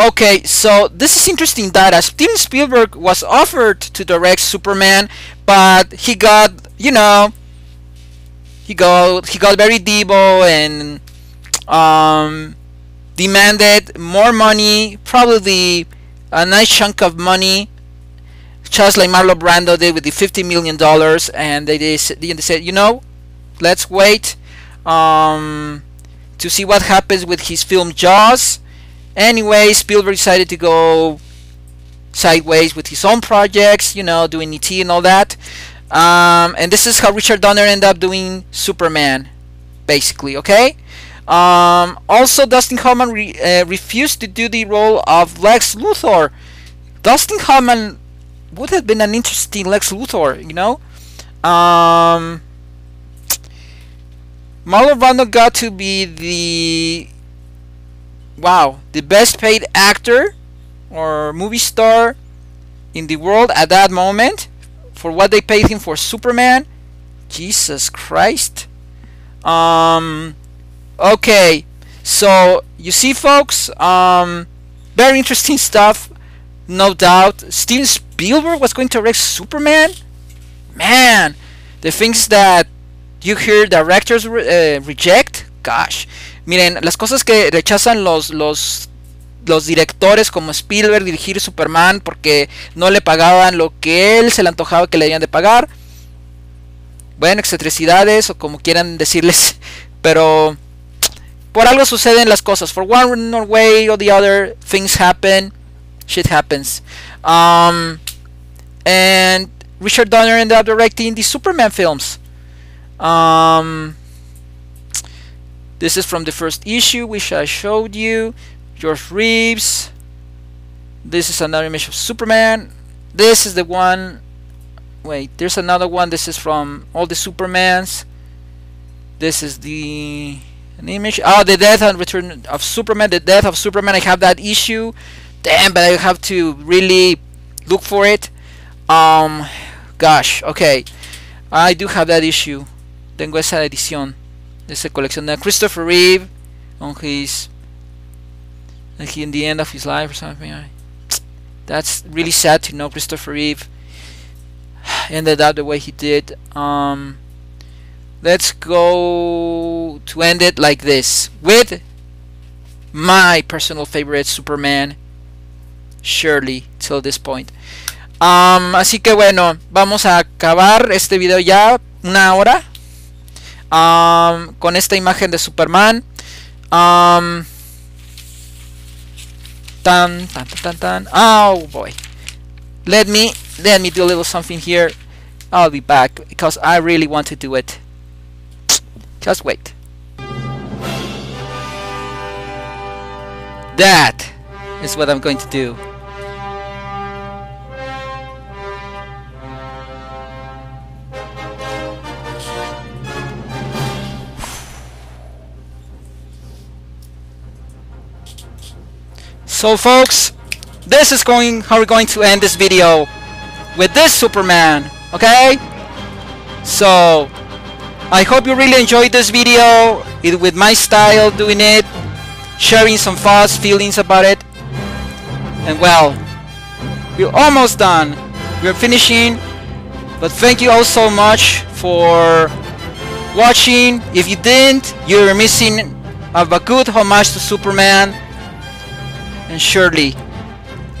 Okay, so this is interesting data. Steven Spielberg was offered to direct Superman, but he got, you know, he got very feeble and demanded more money, probably a nice chunk of money, just like Marlon Brando did with the $50 million, and they said, you know, let's wait to see what happens with his film Jaws. Anyway, Spielberg decided to go sideways with his own projects, you know, doing E.T. and all that. And this is how Richard Donner ended up doing Superman, basically, okay? Also, Dustin Hoffman refused to do the role of Lex Luthor. Dustin Hoffman would have been an interesting Lex Luthor, you know? Marlon Brando got to be the... wow, the best paid actor or movie star in the world at that moment for what they paid him for Superman. Jesus Christ. Okay, so you see, folks, very interesting stuff, no doubt. Steven Spielberg was going to direct Superman? Man, the things that you hear directors reject? Gosh. Miren, las cosas que rechazan los directores como Spielberg, dirigir Superman porque no le pagaban lo que él se le antojaba que le debían de pagar. Bueno, excentricidades o como quieran decirles, pero por algo suceden las cosas. For one way or the other, things happen, shit happens. And Richard Donner ended up directing the Superman films. This is from the first issue, which I showed you. George Reeves. This is another image of Superman. This is the one wait, there's another one. This is from all the Supermans. This is the an image. Oh, the death and return of Superman. The death of Superman. I have that issue. Damn, but I have to really look for it. Gosh, okay. I do have that issue. Tengo esa edición. Esa colección de Christopher Reeve on his, like, in the end of his life or something. That's really sad to know Christopher Reeve ended up the way he did. Let's go to end it like this with my personal favorite Superman, surely, till this point. Así que bueno, vamos a acabar este video ya, 1 hora, con esta imagen de Superman. Oh boy, let me do a little something here. I'll be back because I really want to do it. Just wait. That is what I'm going to do. So folks, this is going how we're going to end this video, with this Superman, okay? So I hope you really enjoyed this video, with my style doing it, sharing some thoughts, feelings about it. And well, we're almost done, we're finishing, but thank you all so much for watching. If you didn't, you're missing a good homage to Superman, and surely.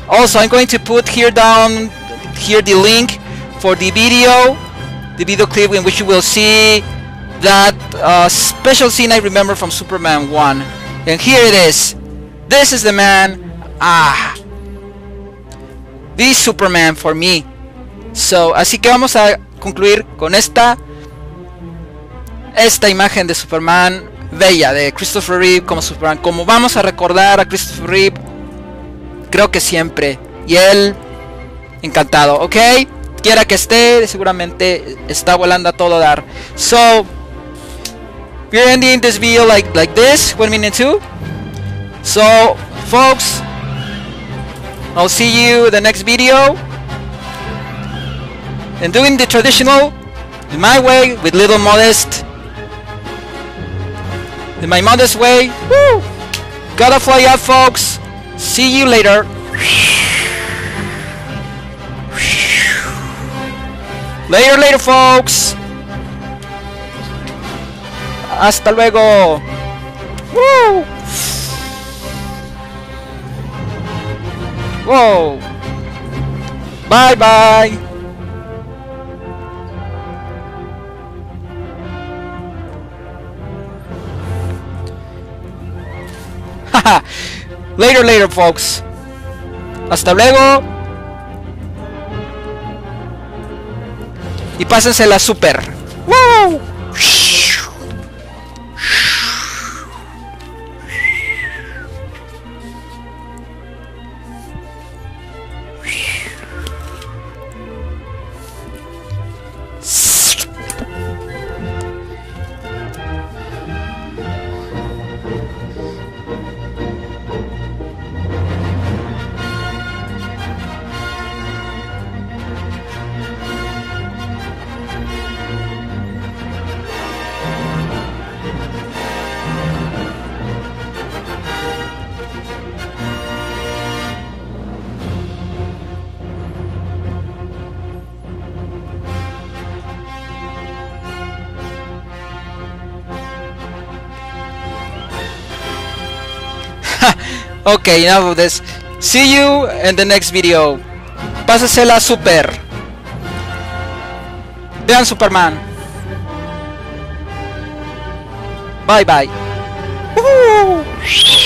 Also, I'm going to put here down here the link for the video clip in which you will see that special scene I remember from Superman 1. And here it is. This is the man. The Superman for me. So, así que vamos a concluir con esta imagen de Superman bella, de Christopher Reeve como Superman. Como vamos a recordar a Christopher Reeve, creo que siempre. Y él encantado, ok? Quiera que esté, seguramente está volando a todo dar. So, we're ending this video like this, 1:02. So, folks, I'll see you in the next video. And doing the traditional, in my way, with little modest, in my modest way. Woo! Gotta fly up, folks. See you later. Later, folks. Hasta luego. Woo! Whoa. Bye bye. Haha. Later, folks. Hasta luego. Y pásensela super. ¡Wow! Okay, enough of this. See you in the next video. Pásasela super. Vean Superman. Bye bye. Woohoo!